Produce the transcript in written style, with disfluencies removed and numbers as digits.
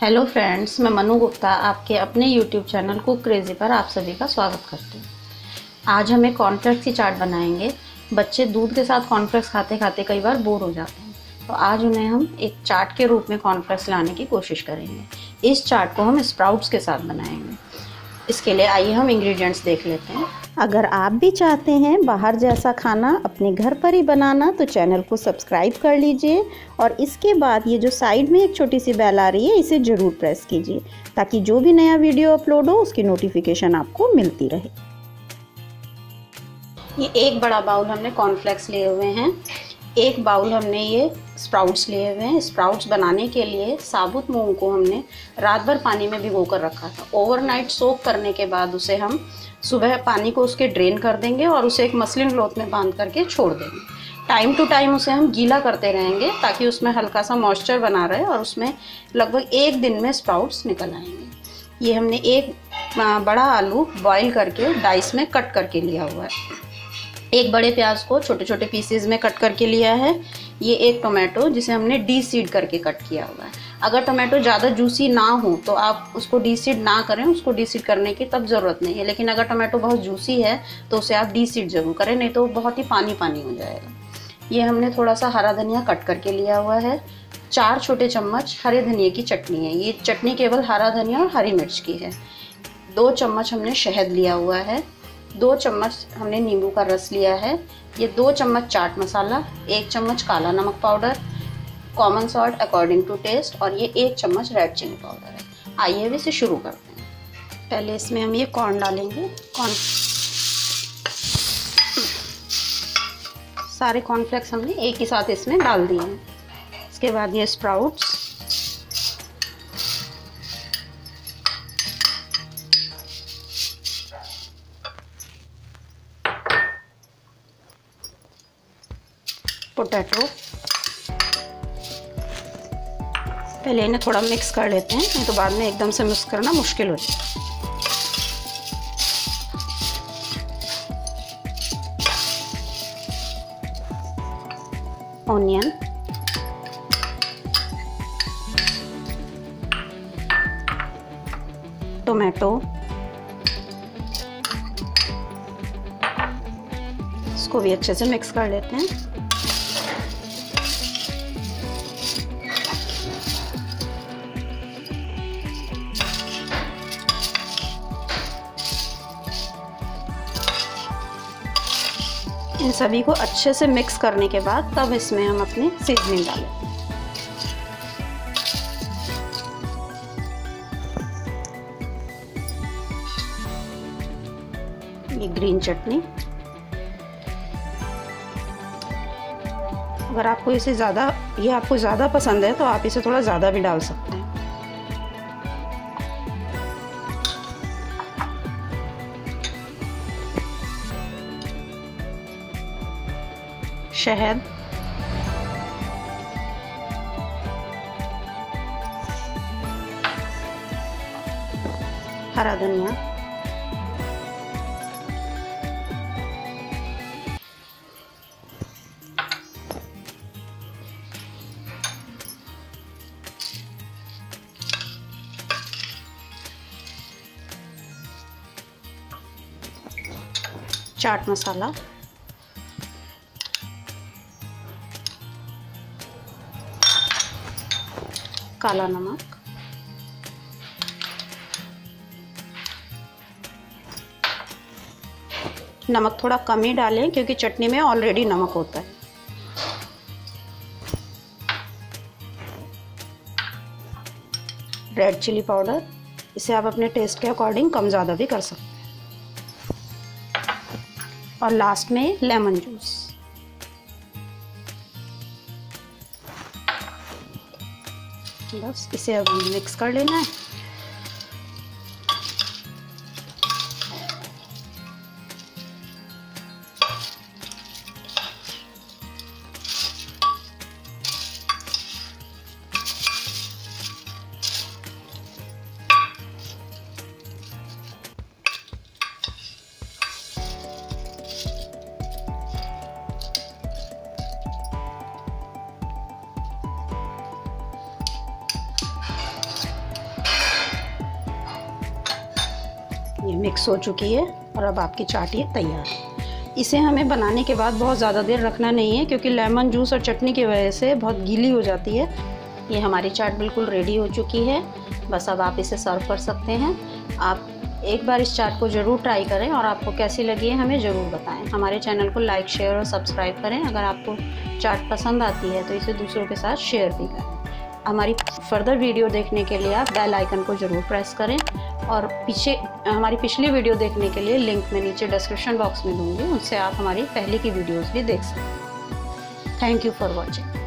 Hello friends, मैं मनु गुप्ता आपके अपने यूट्यूब चैनल कुक क्रेज़ी पर आप सभी का स्वागत करती हूँ। आज हमें कॉर्नफ्लेक्स की चाट बनाएंगे। बच्चे दूध के साथ कॉर्नफ्लेक्स खाते खाते कई बार बोर हो जाते हैं, तो आज उन्हें हम एक चाट के रूप में कॉर्नफ्लेक्स लाने की कोशिश करेंगे। इस चाट को हम स्प्राउट्स के साथ बनाएंगे। इसके लिए आइए हम इंग्रेडिएंट्स देख लेते हैं। अगर आप भी चाहते हैं बाहर जैसा खाना अपने घर पर ही बनाना, तो चैनल को सब्सक्राइब कर लीजिए और इसके बाद ये जो साइड में एक छोटी सी बेल आ रही है, इसे ज़रूर प्रेस कीजिए ताकि जो भी नया वीडियो अपलोड हो उसकी नोटिफिकेशन आपको मिलती रहे। ये एक बड़ा बाउल हमने कॉर्नफ्लेक्स लिए हुए हैं, एक बाउल हमने ये स्प्राउट्स लिए हुए हैं। स्प्राउट्स बनाने के लिए साबुत मूंग को हमने रात भर पानी में भिगो कर रखा था। ओवरनाइट सोक करने के बाद उसे हम सुबह पानी को उसके ड्रेन कर देंगे और उसे एक मसलिन क्लॉथ में बांध करके छोड़ देंगे। टाइम टू टाइम उसे हम गीला करते रहेंगे ताकि उसमें हल्का सा मॉइस्चर बना रहे और उसमें लगभग एक दिन में स्प्राउट्स निकल आएंगे। ये हमने एक बड़ा आलू बॉईल करके डाइस में कट करके लिया हुआ है। एक बड़े प्याज को छोटे छोटे पीसेज में कट करके लिया है। ये एक टोमेटो जिसे हमने डी सीड करके कट किया हुआ है। अगर टोमेटो ज़्यादा जूसी ना हो तो आप उसको डी सीड ना करें, उसको डी सीड करने की तब ज़रूरत नहीं है। लेकिन अगर टोमेटो बहुत जूसी है तो उसे आप डी सीड ज़रूर करें, नहीं तो बहुत ही पानी पानी हो जाएगा। ये हमने थोड़ा सा हरा धनिया कट करके लिया हुआ है। 4 छोटे चम्मच हरे धनिए की चटनी है। ये चटनी केवल हरा धनिया और हरी मिर्च की है। 2 चम्मच हमने शहद लिया हुआ है। 2 चम्मच हमने नींबू का रस लिया है। ये 2 चम्मच चाट मसाला, 1 चम्मच काला नमक powder, common salt according to taste और ये 1 चम्मच रेड चिली पाउडर है। आइए अब इसे शुरू करते हैं। पहले इसमें हम ये कॉर्न डालेंगे। सारे कॉर्नफ्लेक्स हमने एक ही साथ इसमें डाल दिए हैं। इसके बाद ये स्प्राउट्स, पोटैटो, पहले इन्हें थोड़ा मिक्स कर लेते हैं, नहीं तो बाद में एकदम से मिक्स करना मुश्किल हो जाएगा। ऑनियन, टोमेटो, इसको भी अच्छे से मिक्स कर लेते हैं। इन सभी को अच्छे से मिक्स करने के बाद तब इसमें हम अपने सीजनिंग डालेंगे। ये ग्रीन चटनी, अगर आपको इसे ज़्यादा पसंद है तो आप इसे थोड़ा ज़्यादा भी डाल सकते हैं। शहद, हरा धनिया, चाट मसाला, काला नमक, नमक थोड़ा कम ही डालें क्योंकि चटनी में ऑलरेडी नमक होता है। रेड चिली पाउडर, इसे आप अपने टेस्ट के अकॉर्डिंग कम ज़्यादा भी कर सकते हैं। और लास्ट में लेमन जूस। बस इसे अब मिक्स कर लेना है। मिक्स हो चुकी है और अब आपकी चाट ये तैयार है। इसे हमें बनाने के बाद बहुत ज़्यादा देर रखना नहीं है क्योंकि लेमन जूस और चटनी की वजह से बहुत गीली हो जाती है। ये हमारी चाट बिल्कुल रेडी हो चुकी है, बस अब आप इसे सर्व कर सकते हैं। आप एक बार इस चाट को ज़रूर ट्राई करें और आपको कैसी लगी है हमें ज़रूर बताएं। हमारे चैनल को लाइक, शेयर और सब्सक्राइब करें। अगर आपको चाट पसंद आती है तो इसे दूसरों के साथ शेयर भी करें। हमारी फर्दर वीडियो देखने के लिए आप बेल आइकन को ज़रूर प्रेस करें और हमारी पिछली वीडियो देखने के लिए लिंक मैं नीचे डिस्क्रिप्शन बॉक्स में दूँगी, उनसे आप हमारी पहले की वीडियोज़ भी देख सकते हैं। Thank you for watching.